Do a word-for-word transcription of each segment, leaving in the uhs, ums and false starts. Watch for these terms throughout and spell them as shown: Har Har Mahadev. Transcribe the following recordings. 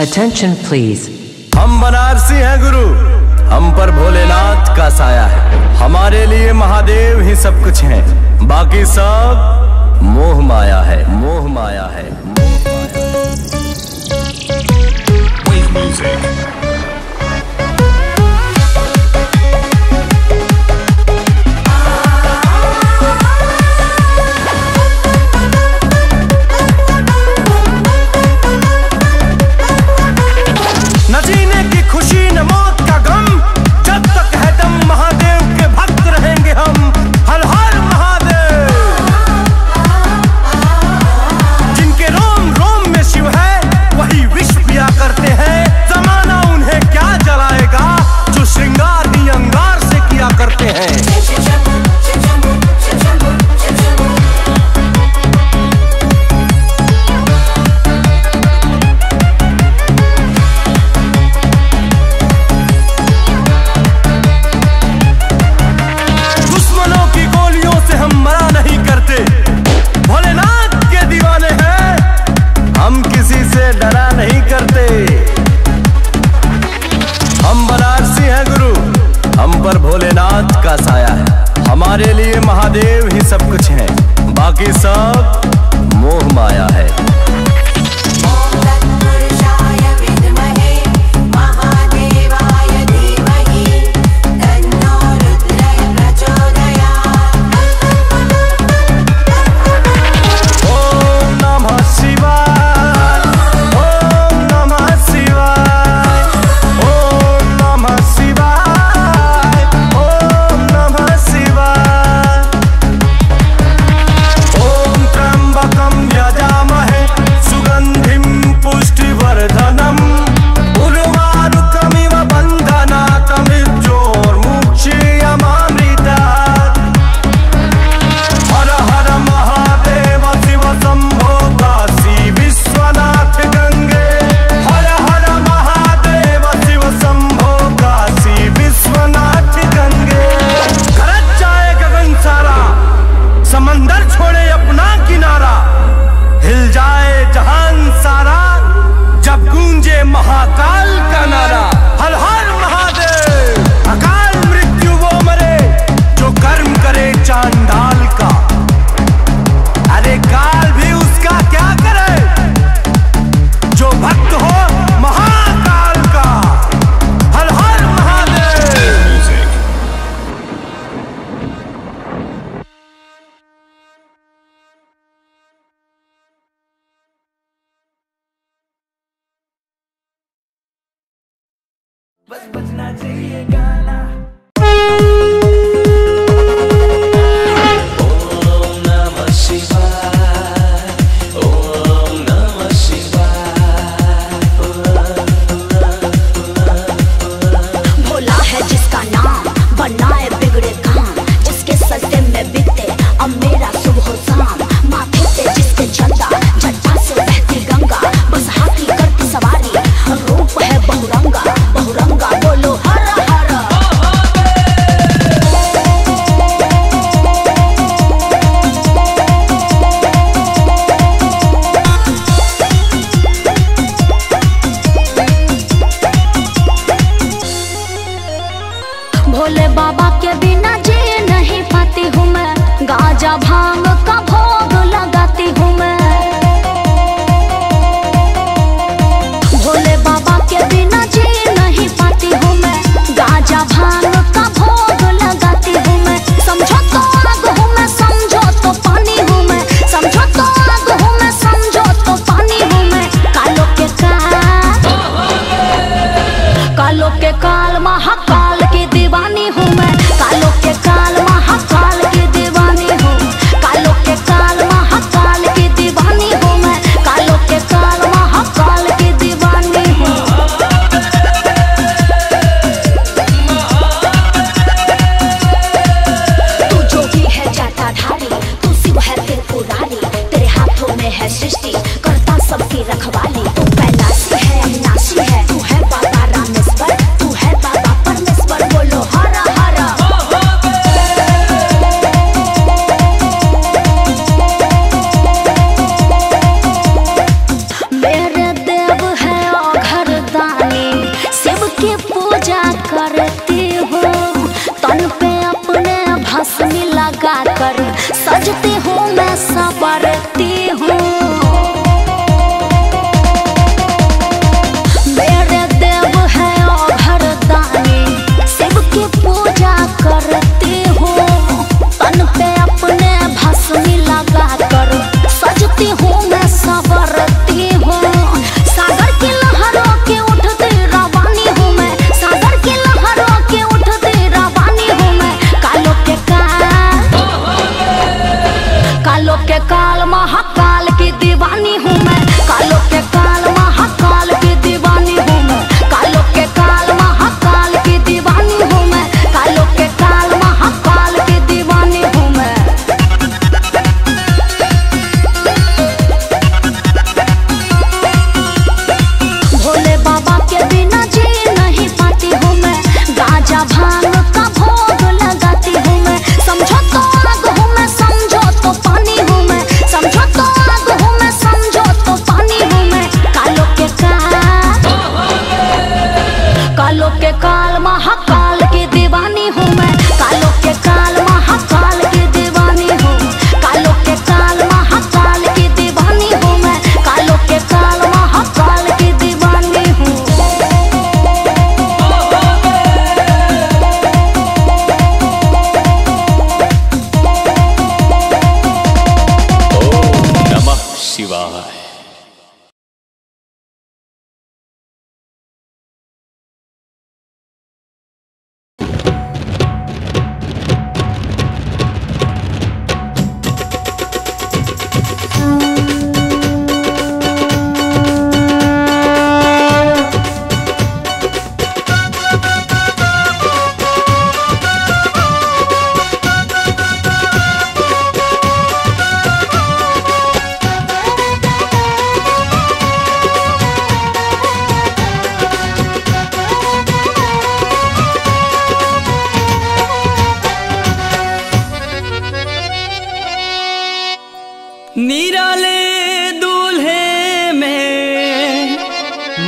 Attention please. हम बनारसी हैं गुरु, हम पर भोलेनाथ का साया है। हमारे लिए महादेव ही सब कुछ है, बाकी सब मोह माया है, मोह माया है। पर भोलेनाथ का साया है, हमारे लिए महादेव ही सब कुछ है, बाकी सब मोह माया है। महाकाल का नारा, हर हर महादेव। अकाल मृत्यु वो मरे जो कर्म करे चांडाल का। अरे काल भी उसका क्या करे जो भक्त हो महाकाल का। हर हर महादेव। बस बजना चाहिए गाना। भोले बाबा के बिना जी नहीं पाती हूँ मैं, गाजा भांग का भोग लगाती हूँ मैं। भोले बाबा के बिना जी नहीं पाती हूँ मैं, गाजा भांग का भोग लगाती हूँ मैं। समझो तो आग हूँ मैं, समझो तो पानी हूँ मैं, समझो तो आग हूँ मैं, समझो तो पानी हूँ मैं। कालो के काल, कालो के काल महाकाल की दीवानी हूँ मैं। कालों के काल महाकाल की दीवानी हूँ, कालों के काल महाकाल की दीवानी हूँ मैं, कालों के काल महाकाल की दीवानी हूँ। तू जोगी है जाता धारी, तू शिव है फिर पुरारी, तेरे हाथों में है सृष्टि करता सबकी रखवाली। तू कैलाशी है अविनाशी है, तू है बाबा रामेश्वर, तू है बाबा परमेश्वर।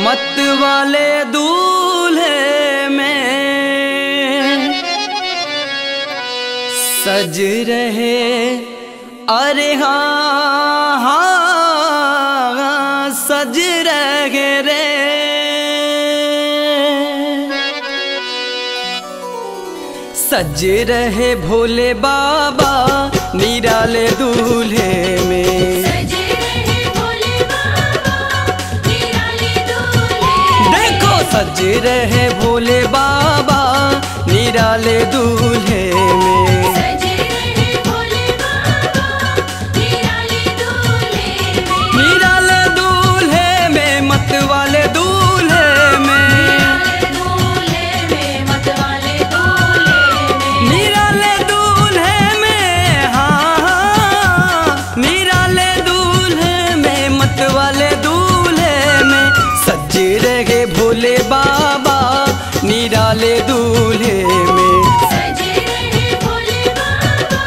मत वाले दूल्हे में सज रहे अरे हाँ हाँ सज रहे रे सज रहे भोले बाबा निराले दूल्हे में सज रहे भोले बाबा निराले दूल्हे में सज रहे भोले बाबा निराले दूल्हे में निराले दूल्हे में मत वाले दूल्हे में निराले दूल्हे में मत वाले दूल्हे में निराले दूल्हे में हाँ हाँ निराले दूल्हे में मत वाले दूल्हे में सज रहे भोले बाबा निराले दूल्हे में सज रहे भोले बाबा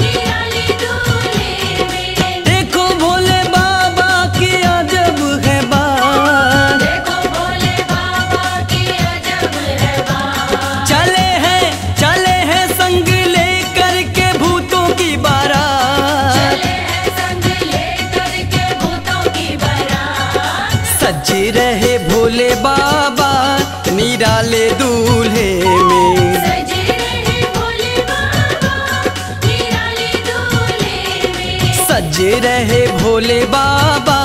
निराले दूल्हे में देखो भोले बाबा की अजब है बात देखो भोले बाबा की अजब है बात चले हैं चले हैं संग लेकर के भूतों की बारात चले हैं संग लेकर के भूतों की बारात सज रहे भोले बाबा निराले दूल्हे में सज रहे भोले बाबा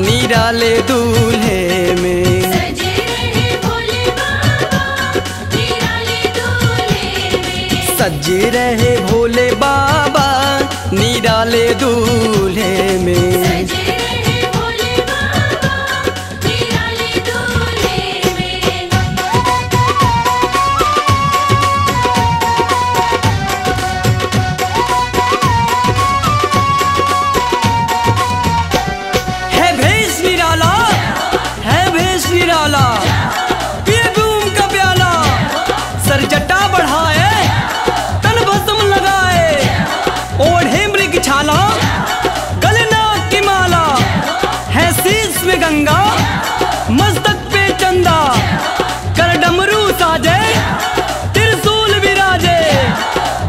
निराले दूल्हे में सज रहे भोले बाबा निराले दूल्हे में सज रहे भोले बाबा निराले दूल्हे में सज रहे भोले बाबा निराले दूल्हे में गंगा मस्तक पे चंदा कर डमरू साजे त्रिशूल विराजे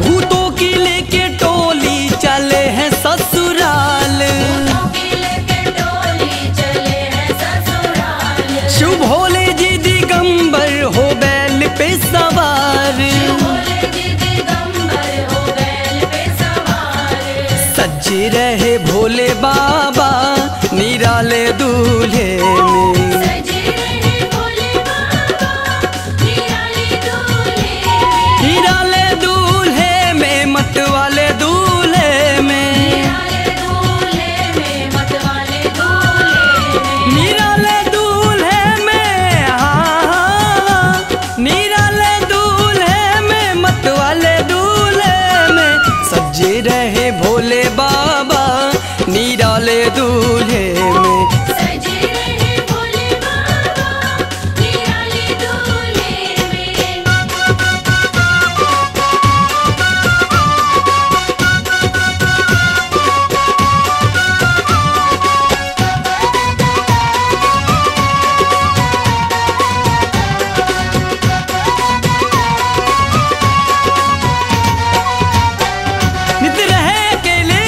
भूतों की लेके टोली चले हैं ससुराल भूतों की लेके टोली चले हैं ससुराल शिव भोले जी दिगंबर हो बैल पे सवार शिव भोले जी दिगंबर हो बैल पे सवार सज रहे भोले बाबा निराले दूल्हे में सज रहे भोले बाबा निराले दूल्हे में निराले दूल्हे में मत वाले दूल्हे में निराले दूल्हे में मत वाले दूल्हे में निराले दूल्हे में हाँ हाँ निराले दूल्हे में मत वाले दूल्हे में सज रहे भोले बाबा निराले दूल्हे में सज रहे भोले बाबा निराले दूल्हे में नित रहे अकेले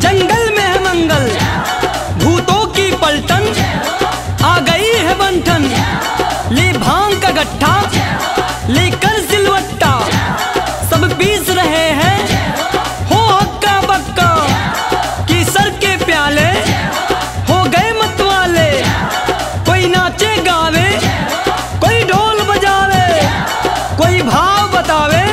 जंगल में है मंगल भूतों की पलटन आ गई है बंठन ले भांग का गट्ठा लेकर सिलवट्टा सब पीस रहे हैं हो हक्का बक्का कि सर के प्याले हो गए मतवाले कोई नाचे गावे कोई ढोल बजावे कोई भाव बतावे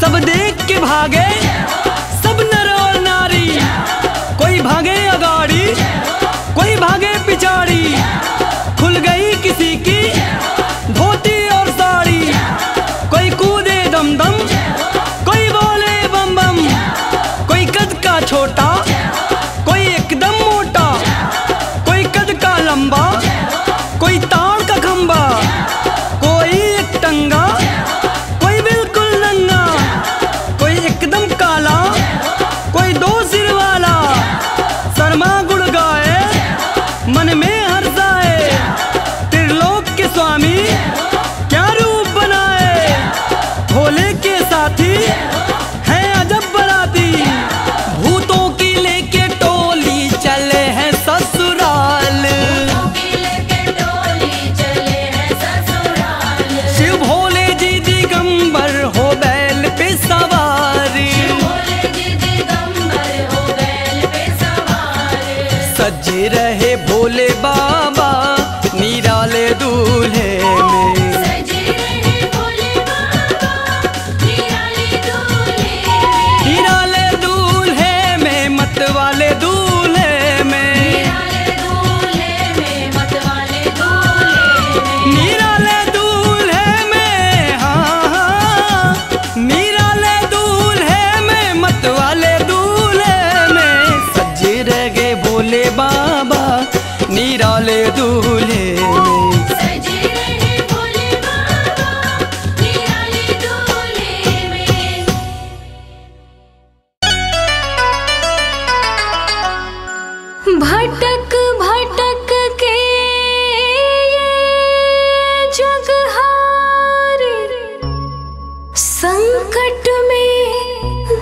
सब देख के भागे सब नर और नारी कोई भागे अगाड़ी कोई भागे पिछाड़ी खुल गई भोले बाबा निराले दूल्हे में। सजे रहे भोले बाबा निराले दूल्हे में, निराले दूल्हे में मत वाले दूल्हे में, निराले दूल्हे में मत वाले दूल्हे में, निराले दूल्हे में, हाँ हाँ निराले दूल्हे में मत वाले दूल्हे में। सजे रह गए भोले बाबा निराले दूल्हे में। सजे रहे भोले बाबा निराले दूल्हे में। भटक भटक के ये जग हारे, संकट में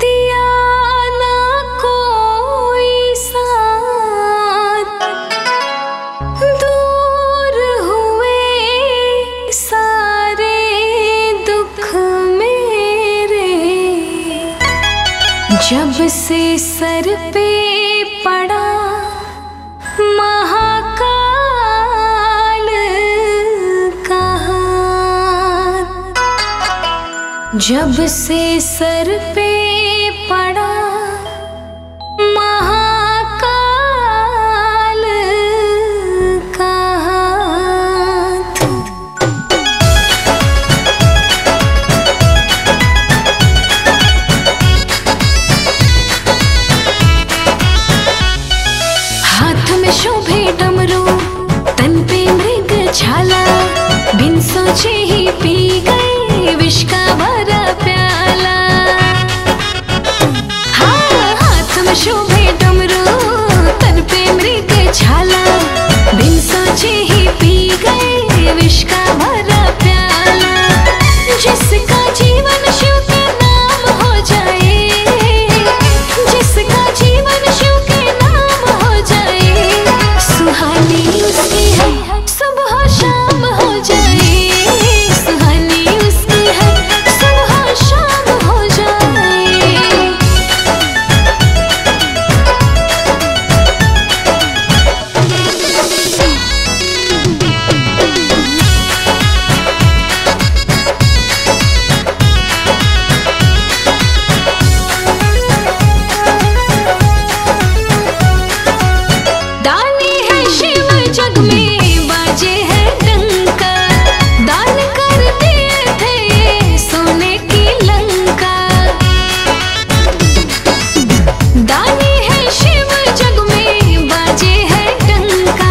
दिया ना कोई साथ, दूर हुए सारे दुख मेरे। जब से सर पे पड़ा महाकाल कहाँ, जब से सर पे पड़ा महाकाल कहाँ। तू हाथ में शोभे डमरू, तन पे मृग छाला, बिन सोचे ही पी गए विष का भरा प्याला। हाँ, हाथ में शोभे डमरू, तन पे मृग छाला, बिन सोचे ही पी गए विष का भरा प्याला। जिसका जीवन शिव के नाम हो जाए, जिसका जीवन शिव के नाम हो जाए, सुहानी उसकी है सुबह शाम हो जाए, सुहानी उसकी है सुबह शाम हो जाए। दानी है शिव जग में, बाजे है डंका, दान कर दिए थे सोने की लंका। दानी है शिव जग में, बाजे है डंका,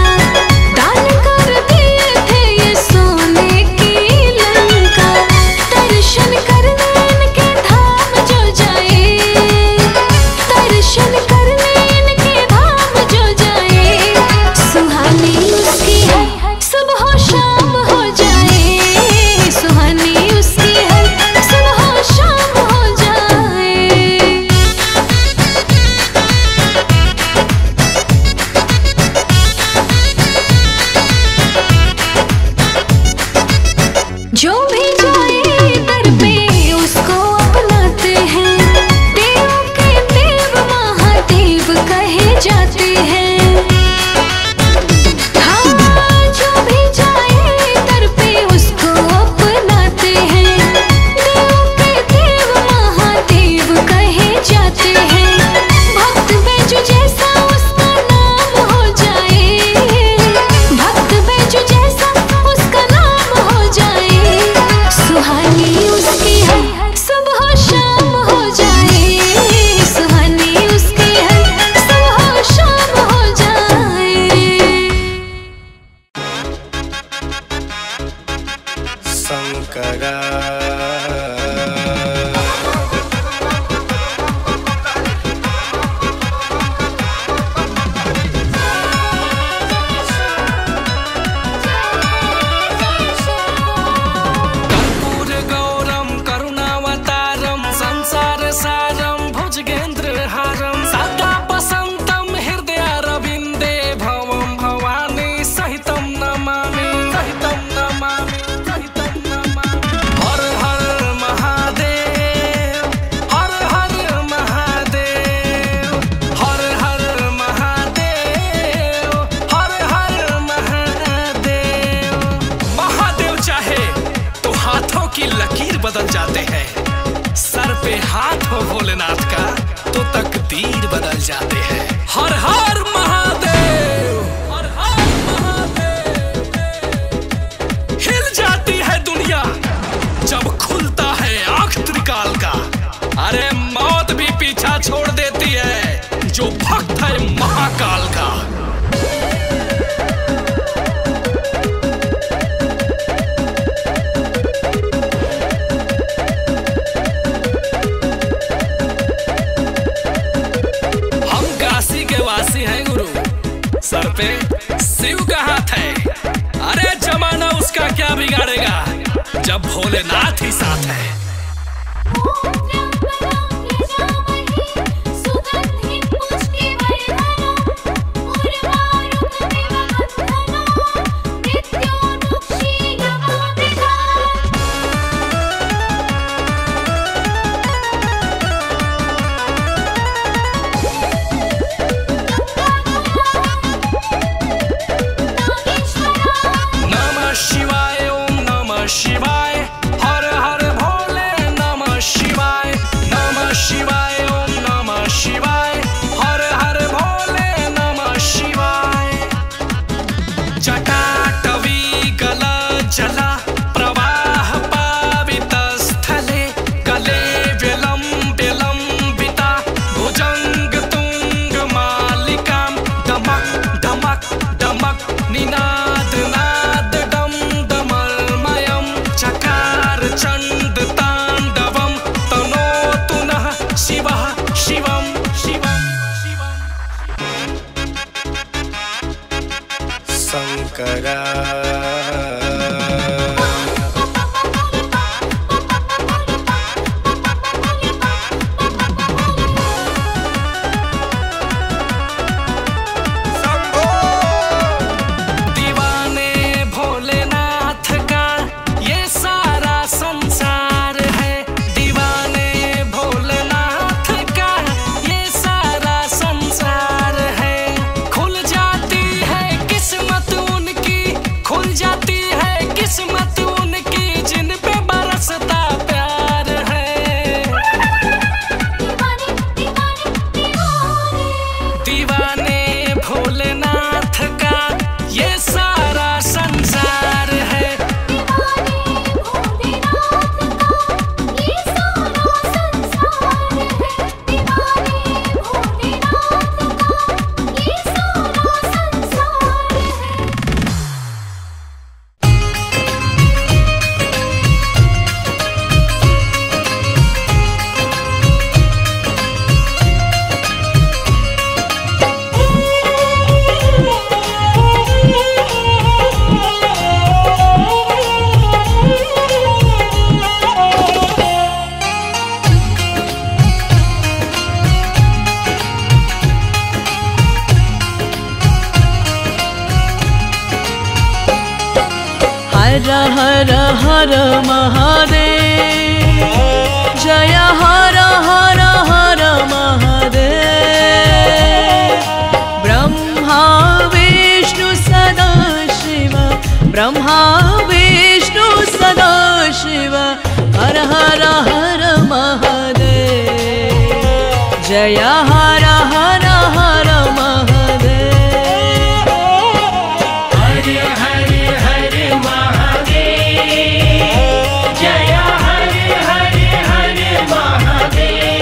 दान कर दिए थे ये सोने की लंका। दर्शन करने इनके धाम जो जाए, दर्शन करने इनके धाम जो जाए, सुहानी उसकी है सुबह शाम हो जाए, सुहानी उसकी है सुबह शाम हो जाए। जो भी जाए दर पे उसको अपनाते हैं, देव के देव महादेव कहे जाते हैं। हाँ, जो भी जाए दर पे उसको अपनाते हैं, देव के देव महादेव कहे जाते हैं। भक्त बैजू जैसा उसका नाम हो जाए, भक्त बैजू जैसा उसका नाम हो जाए, सुहानी उसकी है सुबह शाम हो जाए, सुहानी उसकी है सुबह शाम हो जाए। शंकरा कर्पूर गौरम करुणावतारम संसार सारम भुजगेंद्र हारम, सदा पसंतम हृदय अरविंदे भवम भवानी सहितम नमामि, सहितम नमामि, सहितम नमामि। हर हर भोलेनाथ का तो तकदीर बदल जाते हैं। हर हर महादेव, हर हर महादेव। हिल जाती है दुनिया जब खुलता है आंख त्रिकाल का। अरे मौत भी पीछा छोड़ देती है जो भक्त है महाकाल का। सर पे शिव का हाथ है, अरे जमाना उसका क्या बिगाड़ेगा जब भोलेनाथ ही साथ है। शिवाय हर हर भोले नमः शिवाय, नमः शिवाय ओम नमः शिवाय, हर हर भोले नमः शिवाय। जटा टवी गला जला प्रवाह पावित स्थले, कले विलम विलंबिता भुजंग तुंग मालिकां। दमक दमक दमक निनाद नाद चंद तांडवम तनो तुनः शिवः शिवम शिवम शिवम। शंकरा हर हर हर महादेव जय हर हर हर महादेव। ब्रह्मा विष्णु सदा शिव, ब्रह्मा विष्णु सदा शिव। हर हर हर महादेव जय हर हर हर महादेव। हर हर हर महादेव जय हर हर हर महादेव।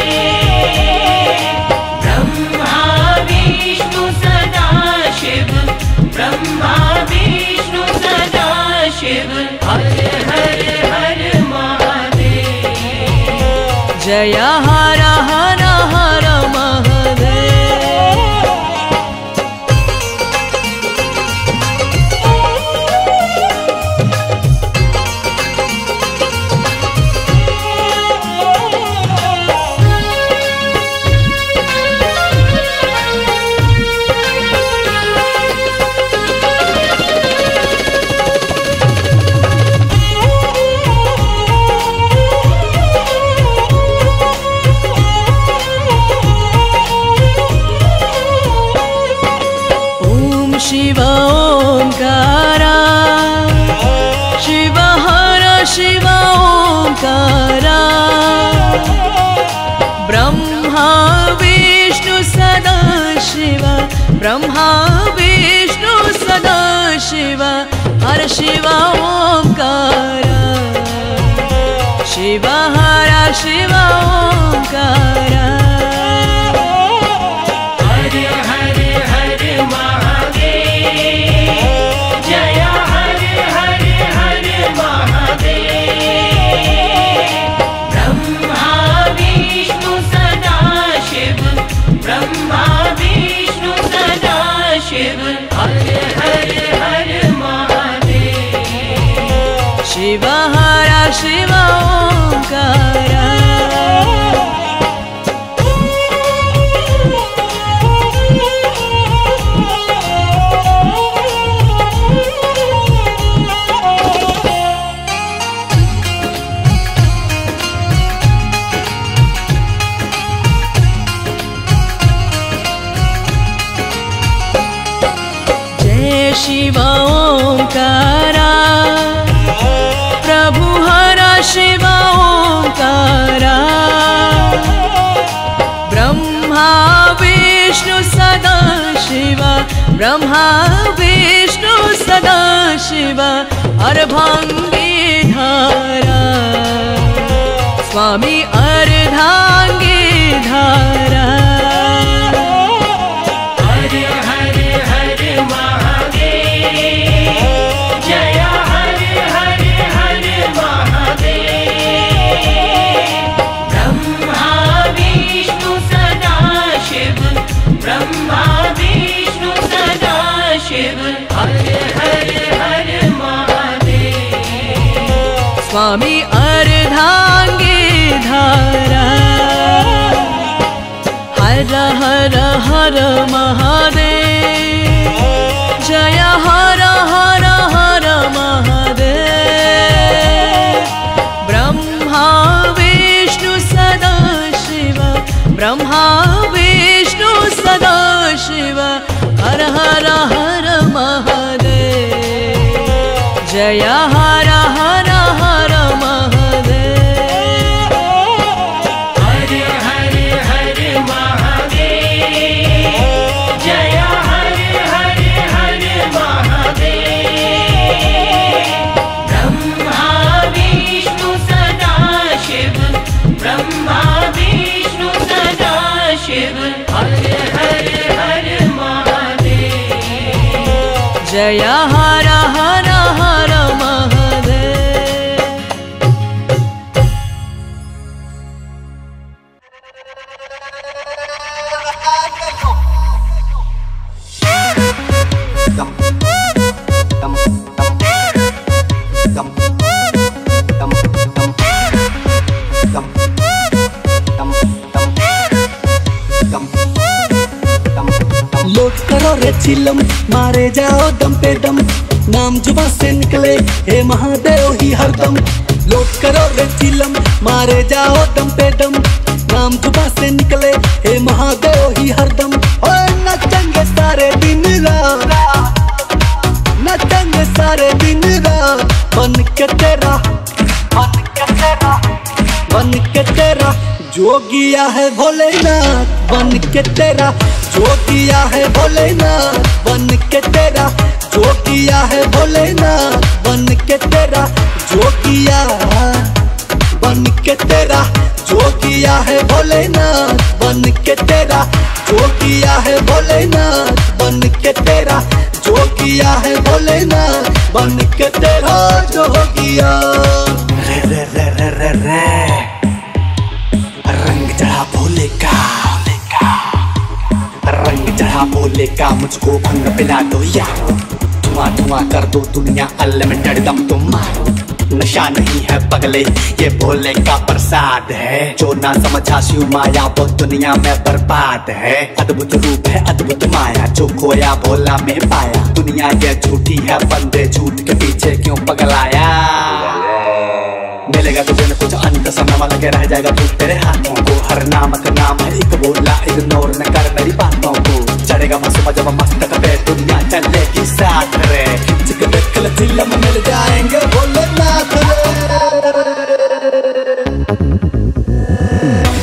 शिव ओंकारा शिव हर शिव ओंकारा। ब्रह्मा विष्णु सदा शिवा हर शिवा ओंकारा शिवा हरा शिवा ओंकारा। हर हर हर महादेव जय हर हर हर महादेव ब्रह्मा विष्णु सदा शिव ब्रह्मा विष्णु सदा शिव हर हर हर महादेव शिवा हरा शिवा ओंकारा। शिवा ओंकारा प्रभु हरा शिवा ओंकारा ब्रह्मा विष्णु सदा शिवा ब्रह्मा विष्णु सदा शिवा अर्धांगी धारा स्वामी अर्धांगी धारा। स्वामी अर्धांगी धारा। हर हर हर महादेव जय हर हर हर महादेव ब्रह्मा विष्णु सदा शिवा ब्रह्मा विष्णु सदा शिवा हर हर हर महादेव जय हर हर हर महादेव। हर हर हर महादेव जय हर हर हर महादेव ब्रह्मा विष्णु सदा शिव ब्रह्मा विष्णु सदा शिव हर हर हर महादेव जय हर हर हर महादेव। चिलम मारे जाओ दम पे दम नाम जुबा से निकले हे महादेव ही हरदम। लोट करो रे चिलम मारे जाओ दम पे दम नाम जुबा से निकले हे महादेव ही हरदम। और नचेंगे सारे दिन रात नचेंगे सारे दिन रात बन के तेरा बन के तेरा बन के तेरा जोगिया है भोलेनाथ बन के तेरा जोगिया है भोलेनाथ बन के तेरा जोगिया है भोलेनाथ बन के तेरा जोगिया बन के तेरा जोगिया है भोलेनाथ बन के तेरा जोगिया है भोलेनाथ बन के तेरा जोगिया है भोलेनाथ बन के तेरा जोगिया। रे रे रे रे रे रे रंग चढ़ा भोले का रंग चढ़ा बोले का मुझको भंग पिला दो या धुआं धुआं कर दो दुनिया अनलिमिटेड दम तुम मारो नशा नहीं है पगले ये भोले का प्रसाद है जो ना समझा शिव माया वो दुनिया में बर्बाद है। अद्भुत रूप है अद्भुत माया जो खोया भोला में पाया दुनिया ये झूठी है बंदे झूठ के पीछे क्यों पगलाया। मिलेगा तुझे न कुछ अंत समय वाला के रह जाएगा तू तेरे हाथों को हर नाम का नाम है एक बोला इग्नोर न कर मेरी बातों को चढ़ेगा मसमा जब मस्तक पे दुनिया चलेगी साथ रे चिक देखल चिलम मिल जाएंगे भोलेनाथ रे।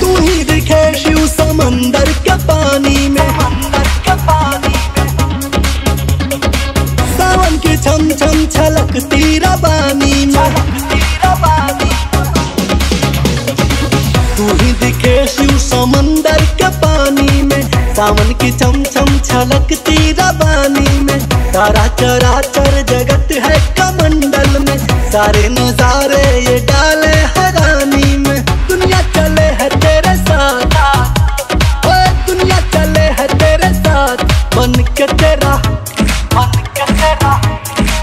तू ही दिखे शिव समंदर के पानी में समंदर के पानी सारा चराचर जगत है कमंडल में, सारे नजारे ये डाले हैरानी में। दुनिया चले है तेरे साथ, ओ दुनिया चले है तेरे साथ, बन के तेरा बन के तेरा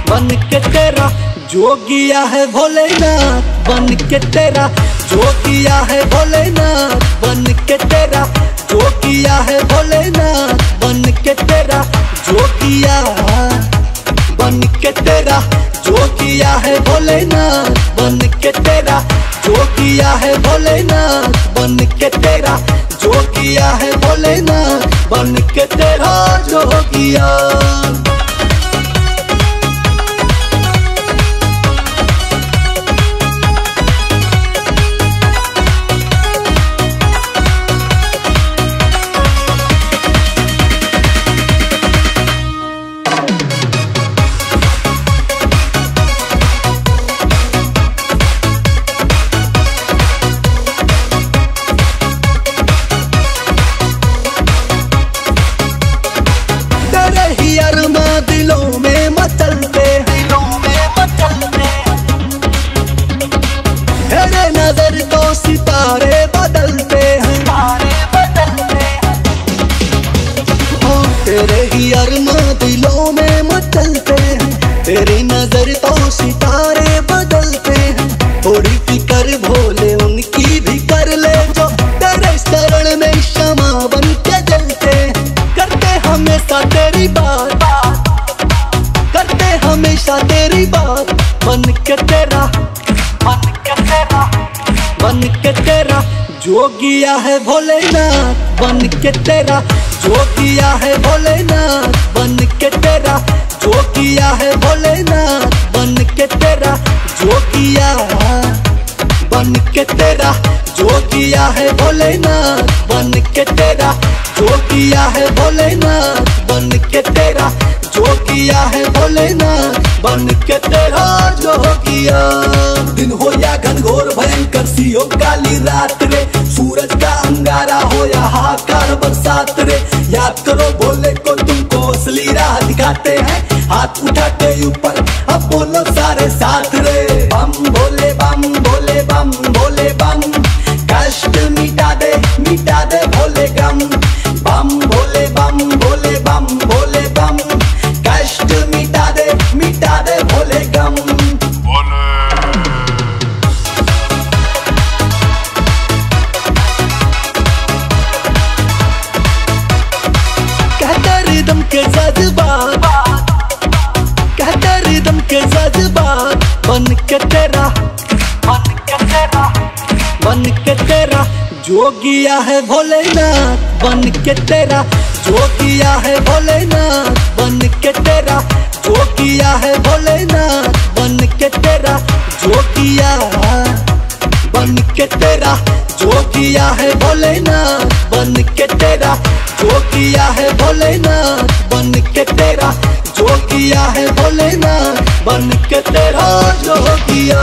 बन के तेरा जोगिया है भोलेनाथ, बन के तेरा जोगिया है भोलेनाथ, बन के तेरा जोगिया है भोलेनाथ, बन के तेरा जोगिया, बन के तेरा जोगिया है भोलेनाथ, बन के तेरा जोगिया है भोलेनाथ, बन के तेरा जोगिया है भोलेनाथ, बन के तेरा जोगिया। दिलों में मचलते दिलों में मचलते तेरे नजर तो सितारे बदलते हैं, सितारे बदलते हैं, तेरे ही अरमां दिलों में मचलते हैं, तेरी नजर तो सितारे बदलते हैं। थोड़ी फिकर भोले उनकी भी कर ले जो तेरे शरण में क्षमा बन के जलते, करते हमेशा तेरी बात, हमेशा तेरी बात, बन के तेरा बन के तेरा बन के तेरा जोगिया है भोलेनाथ, बन के तेरा जोगिया है भोलेनाथ, बन के तेरा जोगिया है भोलेनाथ, बन के तेरा जोगिया, बन के तेरा जोगिया है भोलेनाथ, बन के तेरा जोगिया है भोलेनाथ, बन के तेरा जोगिया है भोलेनाथ, बन के तेरा जोगिया। दिन हो या घनघोर भयंकर सी हो काली रात रे, सूरज का अंगारा हो या हाहाकार बरसात रे, याद करो भोले को तुमको असली राह दिखाते हैं, हाथ उठाते ऊपर अब बोलो सारे साथ रे। बम भोले बम भोले बम भोले बम, कष्ट मिटा दे मिटा दे भोले गम, बम भोले बम भोले बम भोले बम, कष्ट मिटा दे मिटा दे भोले गम। कहते रिदम के जज्बात, कहते रिदम के जज्बात, बन के तेरा बन के तेरा बन के तेरा जोगिया है भोलेनाथ, बन के तेरा जोगिया है भोलेनाथ, बन के तेरा जोगिया है भोलेनाथ, बन के तेरा जोगिया, बन के तेरा जोगिया है भोलेनाथ, बन के तेरा जोगिया है भोलेनाथ, बन के तेरा जोगिया है भोलेनाथ, बन के तेरा जोगिया।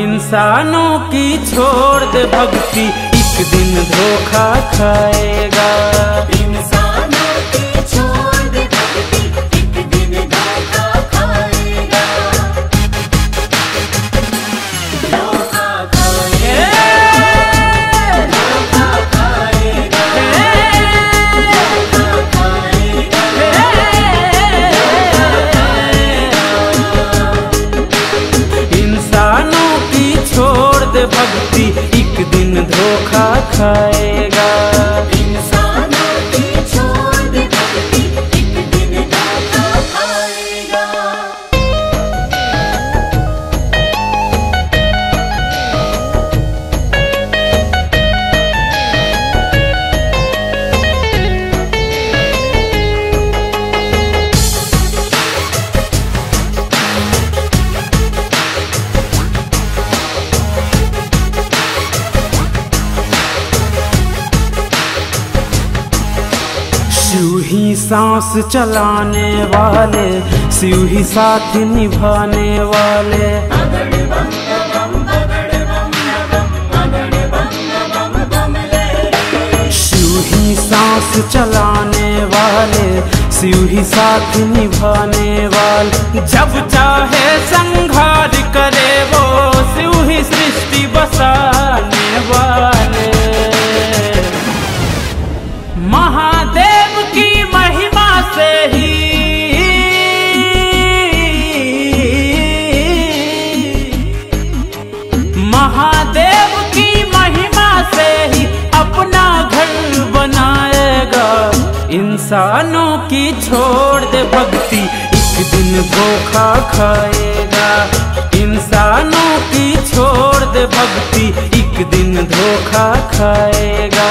इंसानों की छोड़ दे भक्ति, एक दिन धोखा खाएगा, इंसानों की छोड़ दे भक्ति, एक दिन धोखा खाएगा, धोखा खाएगा, इंसानों की छोड़ धोखा खाएगा। इंसानों की छोड़ गलती एक दिन धोखा खाएगा। शिव ही सांस चलाने वाले, शिव ही साथ निभाने वाले। शिव ही सांस चलाने वाले, शिव ही साथ निभाने वाले। जब चाहे संहार करे वो, शिव ही सृष्टि बसाने वाले। महादेव की महिमा से ही महादेव की महिमा से ही अपना घर बनाएगा। इंसानों की छोड़ दे भक्ति एक दिन धोखा खाएगा। इंसानों की छोड़ दे भक्ति एक दिन धोखा खाएगा।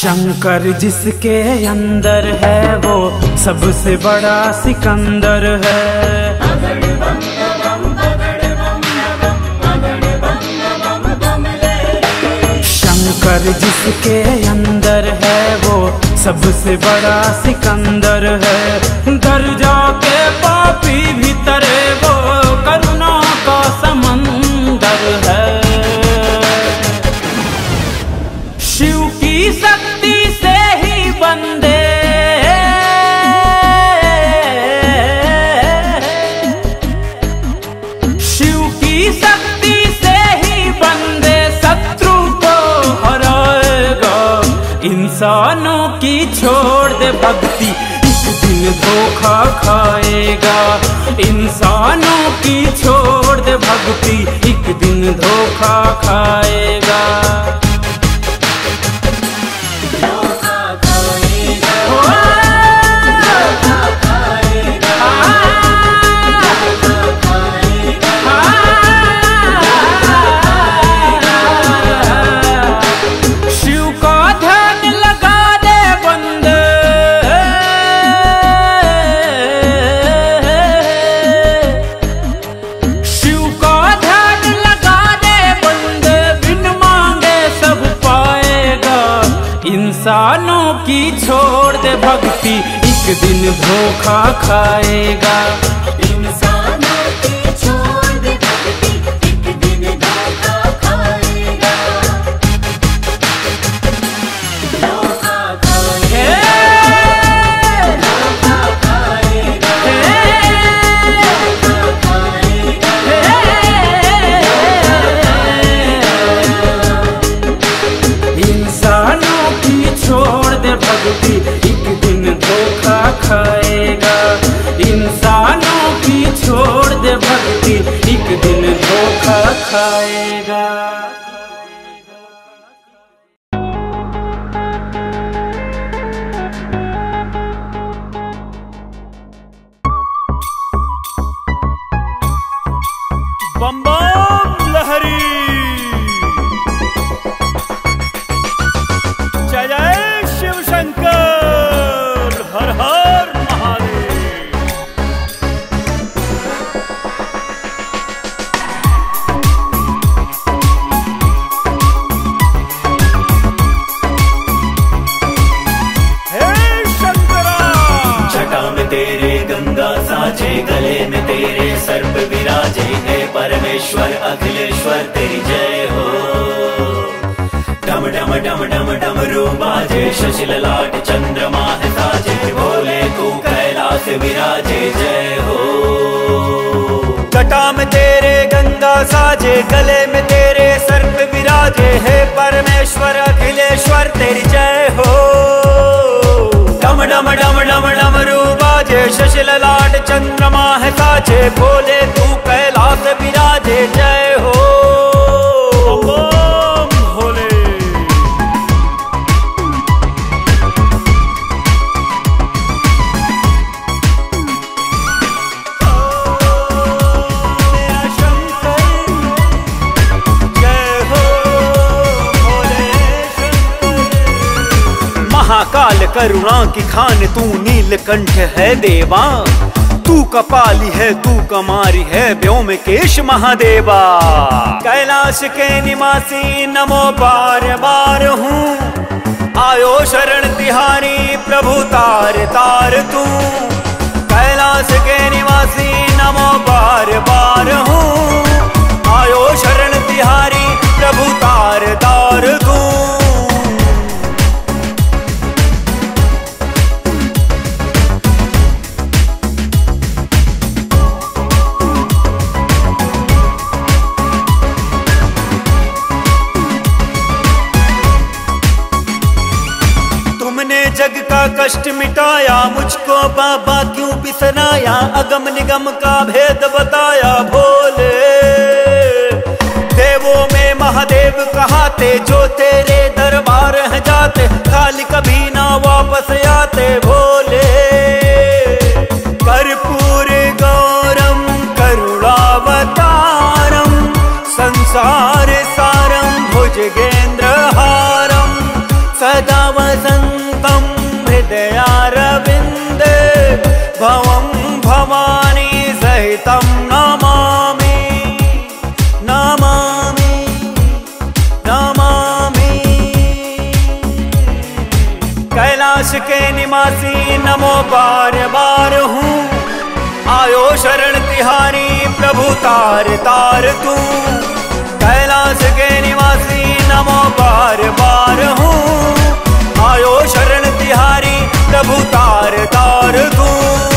शंकर जिसके अंदर है वो सबसे बड़ा सिकंदर है। शंकर जिसके अंदर है वो सबसे बड़ा सिकंदर है। घर जाके पापी भीतर वो करुणा का समंदर है। शिव की शक्ति बंदे शिव की शक्ति से ही बंदे शत्रु को हराएगा। इंसानों की छोड़ दे भक्ति एक दिन धोखा खाएगा। इंसानों की छोड़ दे भक्ति एक दिन धोखा खाएगा। इंसानों की छोड़ दे भक्ति एक दिन धोखा खाएगा। इंसानों की छोड़ दे भक्ति एक दिन धोखा खाएगा। धोखा खाएगा। इंसानों छोड़ दे भक्ति एक दिन धोखा खाएगा। इंसानों की छोड़ दे भक्ति एक दिन धोखा खाएगा। बम्बो गले में तेरे सर्प विराजे, हे परमेश्वर अखिलेश्वर तेरी जय हो। डम डम डम डम डमरू बाजे, शशि ललाट चंद्रमा है साजे, बोले तू कैलाश विराजे जय हो। जटा में तेरे गंगा साजे, गले में तेरे सर्प विराजे, हे परमेश्वर अखिलेश्वर तेरी जय हो। डम डम डम डम डमरू बाजे, शशि ललाट चंद्रमा है साजे, बोले तू कैलाश विराजे जय हो। भोले मेरा शंकर जय हो। भोले शंकर महाकाल करुणा की खान तू, नीलकंठ है देवा तू, कपाली है तू, कमारी है व्योमकेश महादेवा। कैलाश के निवासी नमो बार बार हूँ, आयो शरण तिहारी प्रभु तार तार तू। कैलाश के निवासी नमो बार बार हूँ, आयो शरण तिहारी प्रभु तार तार तू। जग का कष्ट मिटाया, मुझको बाबा क्यों बिसराया, अगम निगम का भेद बताया भोले। देवों में महादेव कहाते, जो तेरे दरबार है जाते, काल कभी ना वापस आते भोले। कर्पूर गौरम करुणावतारम, संसार सारम भुजगेंद्र हारम, सदा वसंत हृदयारविंदे भवं भवानी सहितं नमामि नमामि नमामि। कैलाश के निवासी नमो बार बार हूँ, आयो शरण तिहारी प्रभु तार तार तू। कैलाश के निवासी नमो बार बार हूँ, आयो शरण तिहारी प्रभु तार तार तू।